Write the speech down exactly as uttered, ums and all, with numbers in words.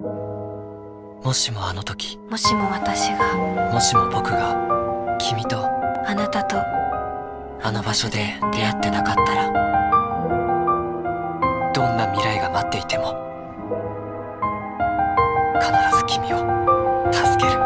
もしもあの時、もしも私が、もしも僕が、君と、あなたと、あの場所で出会ってなかったら、どんな未来が待っていても必ず君を助ける。